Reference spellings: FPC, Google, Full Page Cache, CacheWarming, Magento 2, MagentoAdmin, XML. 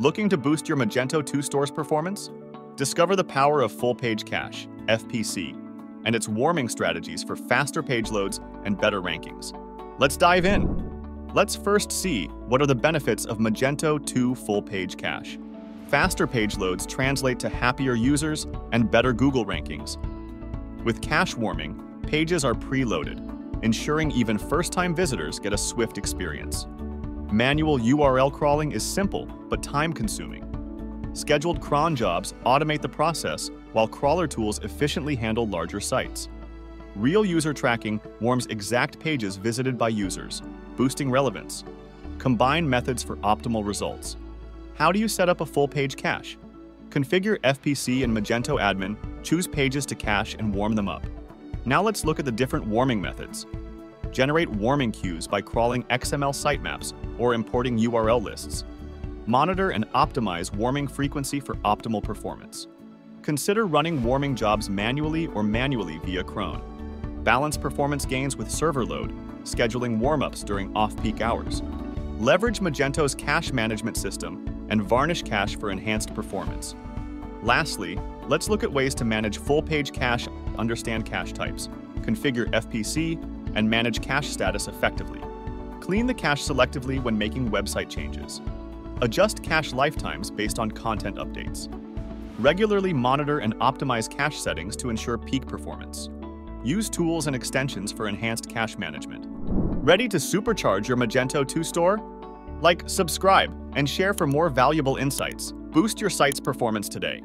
Looking to boost your Magento 2 store's performance? Discover the power of full-page cache, FPC, and its warming strategies for faster page loads and better rankings. Let's dive in. Let's first see what are the benefits of Magento 2 full-page cache. Faster page loads translate to happier users and better Google rankings. With cache warming, pages are preloaded, ensuring even first-time visitors get a swift experience. Manual URL crawling is simple but time-consuming. Scheduled cron jobs automate the process, while crawler tools efficiently handle larger sites. Real user tracking warms exact pages visited by users, boosting relevance. Combine methods for optimal results. How do you set up a full-page cache? Configure FPC in Magento Admin, choose pages to cache and warm them up. Now let's look at the different warming methods. Generate warming queues by crawling XML sitemaps or importing URL lists. Monitor and optimize warming frequency for optimal performance. Consider running warming jobs manually via cron. Balance performance gains with server load, scheduling warm-ups during off-peak hours. Leverage Magento's cache management system and varnish cache for enhanced performance. Lastly, let's look at ways to manage full-page cache, understand cache types, configure FPC, and manage cache status effectively. Clean the cache selectively when making website changes. Adjust cache lifetimes based on content updates. Regularly monitor and optimize cache settings to ensure peak performance. Use tools and extensions for enhanced cache management. Ready to supercharge your Magento 2 store? Like, subscribe, and share for more valuable insights. Boost your site's performance today.